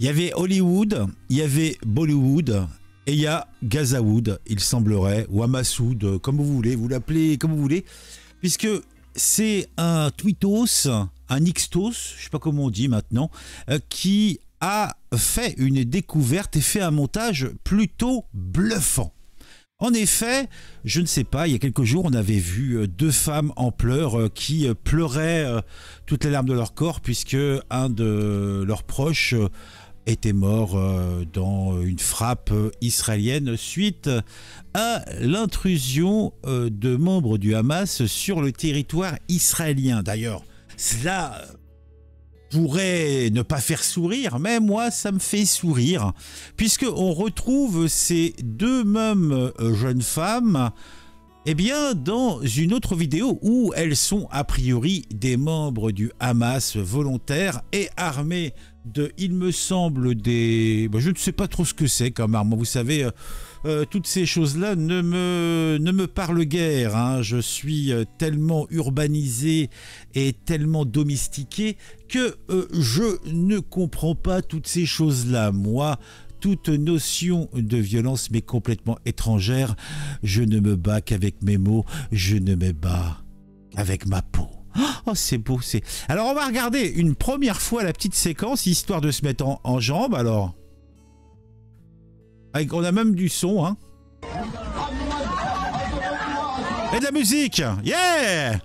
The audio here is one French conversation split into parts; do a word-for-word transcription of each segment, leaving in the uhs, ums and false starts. Il y avait Hollywood, il y avait Bollywood et il y a Gazawood, il semblerait, ou Amasoud, comme vous voulez, vous l'appelez comme vous voulez, puisque c'est un tweetos, un xtos, je ne sais pas comment on dit maintenant, qui a fait une découverte et fait un montage plutôt bluffant. En effet, je ne sais pas, il y a quelques jours, on avait vu deux femmes en pleurs qui pleuraient toutes les larmes de leur corps puisque un de leurs proches était mort dans une frappe israélienne suite à l'intrusion de membres du Hamas sur le territoire israélien. D'ailleurs, cela pourrait ne pas faire sourire, mais moi ça me fait sourire, puisque on retrouve ces deux mêmes jeunes femmes eh bien, dans une autre vidéo où elles sont a priori des membres du Hamas volontaires et armés de, il me semble, des... Je ne sais pas trop ce que c'est comme arme, vous savez, euh, toutes ces choses-là ne me, ne me parlent guère, hein. Je suis tellement urbanisé et tellement domestiqué que euh, je ne comprends pas toutes ces choses-là, moi. Toute notion de violence m'est complètement étrangère. Je ne me bats qu'avec mes mots, je ne me bats qu'avec ma peau. Oh, c'est beau, c'est... Alors, on va regarder une première fois la petite séquence, histoire de se mettre en, en jambe, alors. Avec, on a même du son, hein. Et de la musique. Yeah!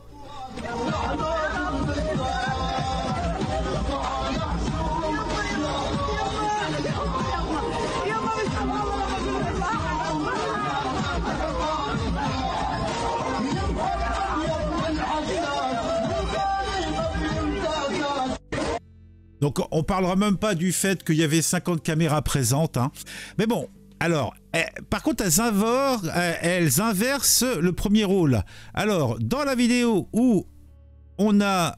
Donc on parlera même pas du fait qu'il y avait cinquante caméras présentes. Hein. Mais bon, alors, eh, par contre, elles, invorent, eh, elles inversent le premier rôle. Alors, dans la vidéo où on a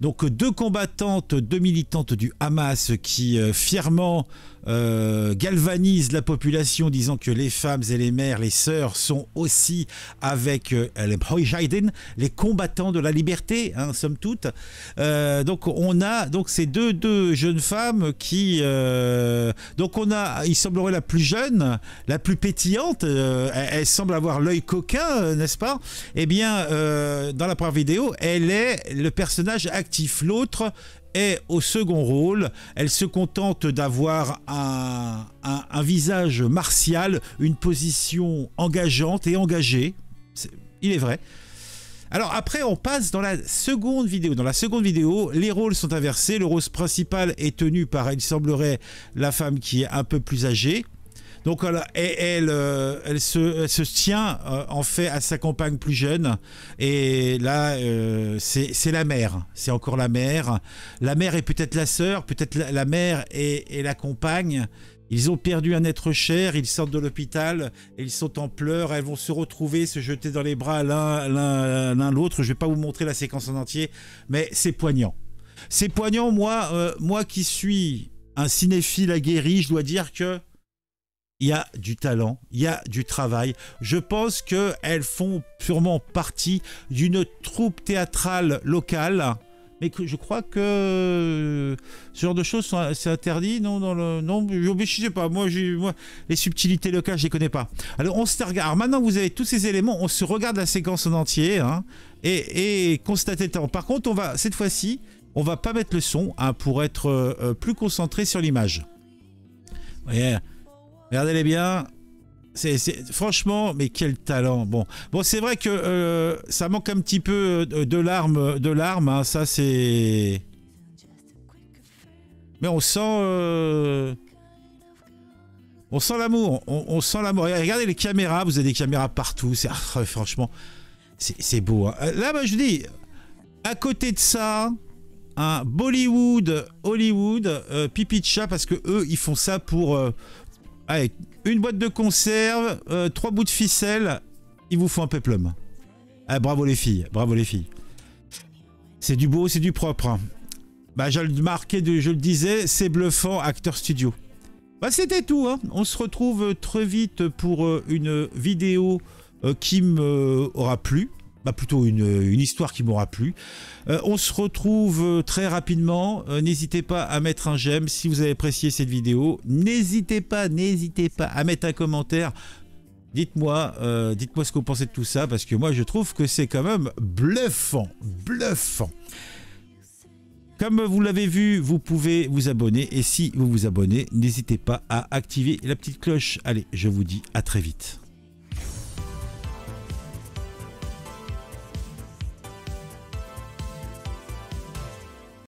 donc deux combattantes, deux militantes du Hamas qui euh, fièrement euh, galvanisent la population, disant que les femmes et les mères, les sœurs, sont aussi avec euh, les Mujahideen, les combattants de la liberté, hein, somme toute. Euh, donc on a donc ces deux, deux jeunes femmes qui, euh, donc on a, il semblerait la plus jeune, la plus pétillante, euh, elle, elle semble avoir l'œil coquin, euh, n'est-ce pas? Eh bien, euh, dans la première vidéo, elle est le personnage actif. L'autre est au second rôle, elle se contente d'avoir un, un, un visage martial, une position engageante et engagée, c'est, il est vrai. Alors après on passe dans la seconde vidéo, dans la seconde vidéo les rôles sont inversés, le rôle principal est tenu par, il semblerait, la femme qui est un peu plus âgée. Donc elle, elle, elle, se, elle se tient en fait à sa compagne plus jeune et là euh, c'est la mère, c'est encore la mère. La mère est peut-être la sœur, peut-être la, la mère et, et la compagne. Ils ont perdu un être cher, ils sortent de l'hôpital, ils sont en pleurs, elles vont se retrouver, se jeter dans les bras l'un l'autre. Je ne vais pas vous montrer la séquence en entier, mais c'est poignant. C'est poignant, moi, euh, moi qui suis un cinéphile aguerri, je dois dire que il y a du talent, il y a du travail. Je pense qu'elles font sûrement partie d'une troupe théâtrale locale. Mais que je crois que ce genre de choses, c'est interdit. Non, dans le, non, je sais pas. Moi, moi, les subtilités locales, je les connais pas. Alors, on se regarde. Alors, maintenant, vous avez tous ces éléments. On se regarde la séquence en entier hein, et, et constatez le temps. Par contre, on va, cette fois-ci, on va pas mettre le son hein, pour être euh, plus concentré sur l'image. Voyez. Regardez-les bien, c'est, c'est, franchement, mais quel talent. Bon, bon c'est vrai que euh, ça manque un petit peu de larmes, de larmes hein, ça c'est... Mais on sent... Euh... On sent l'amour, on, on sent l'amour. Regardez les caméras, vous avez des caméras partout, c'est, ah, franchement, c'est beau. Hein. Là, bah, je vous dis, à côté de ça... Hein, Bollywood, Hollywood, euh, pipi de chat, parce que eux, ils font ça pour... Euh, Allez, une boîte de conserve, euh, trois bouts de ficelle, il vous faut un péplum. Ah, bravo les filles, bravo les filles. C'est du beau, c'est du propre. Bah, je le marquais, je le disais, c'est bluffant, Actor Studio. Bah, c'était tout, hein. On se retrouve très vite pour une vidéo qui m'aura plu. bah plutôt une, une histoire qui m'aura plu. Euh, on se retrouve très rapidement. Euh, n'hésitez pas à mettre un j'aime si vous avez apprécié cette vidéo. N'hésitez pas, n'hésitez pas à mettre un commentaire. Dites-moi, euh, dites-moi ce que vous pensez de tout ça, parce que moi je trouve que c'est quand même bluffant, bluffant. Comme vous l'avez vu, vous pouvez vous abonner, et si vous vous abonnez, n'hésitez pas à activer la petite cloche. Allez, je vous dis à très vite.